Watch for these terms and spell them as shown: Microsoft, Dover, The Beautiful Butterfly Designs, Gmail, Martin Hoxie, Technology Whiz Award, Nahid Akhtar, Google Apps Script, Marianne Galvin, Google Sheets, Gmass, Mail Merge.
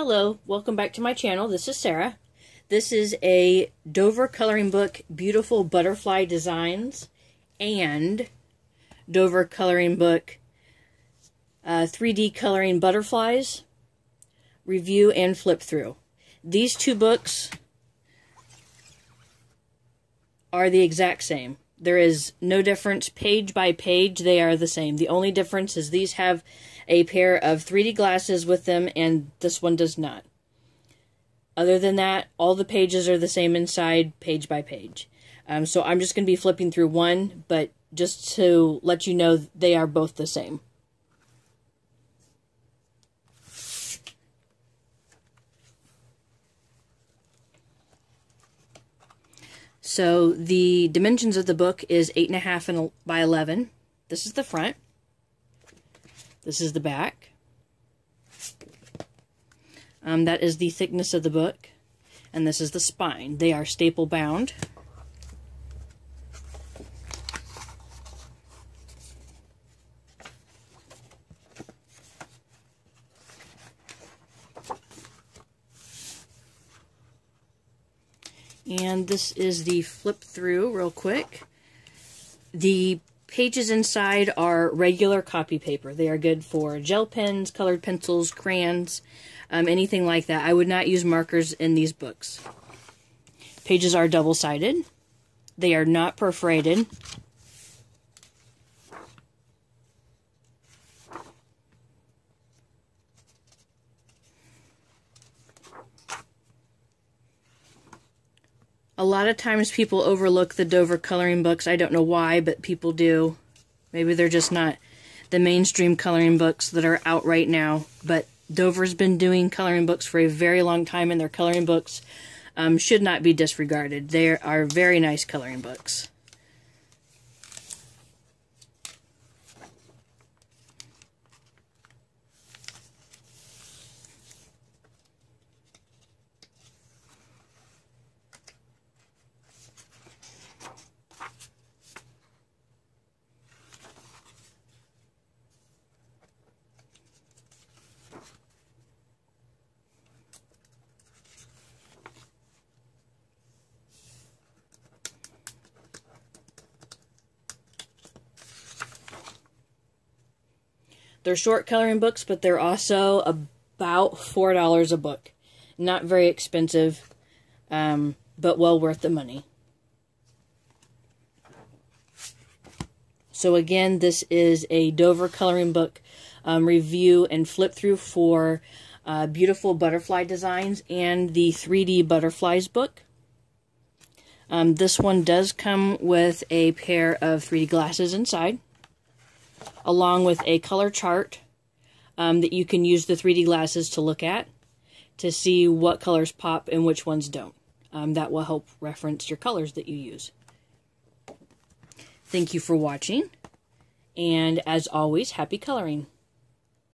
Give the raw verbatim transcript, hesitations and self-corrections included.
Hello, welcome back to my channel. This is Sarah. This is a Dover coloring book, Beautiful Butterfly Designs, and Dover coloring book, uh, three D Coloring Butterflies, Review and Flip Through. These two books are the exact same. There is no difference page by page. They are the same. The only difference is these have a pair of three D glasses with them and this one does not. Other than that, all the pages are the same inside, page by page. Um, so I'm just going to be flipping through one, but just to let you know they are both the same. So the dimensions of the book is eight and a half and by eleven. This is the front. This is the back. Um, that is the thickness of the book, and this is the spine. They are staple bound. And this is the flip through real quick. The pages inside are regular copy paper. They are good for gel pens, colored pencils, crayons, um, anything like that. I would not use markers in these books. Pages are double-sided. They are not perforated. A lot of times people overlook the Dover coloring books. I don't know why, but people do. Maybe they're just not the mainstream coloring books that are out right now. But Dover's been doing coloring books for a very long time, and their coloring books um, should not be disregarded. They are very nice coloring books. They're short coloring books, but they're also about four dollars a book. Not very expensive, um, but well worth the money. So again, this is a Dover coloring book um, review and flip through for uh, Beautiful Butterfly Designs and the three D Butterflies book. Um, this one does come with a pair of three D glasses inside, along with a color chart um, that you can use the three D glasses to look at to see what colors pop and which ones don't. Um, that will help reference your colors that you use. Thank you for watching, and as always, happy coloring.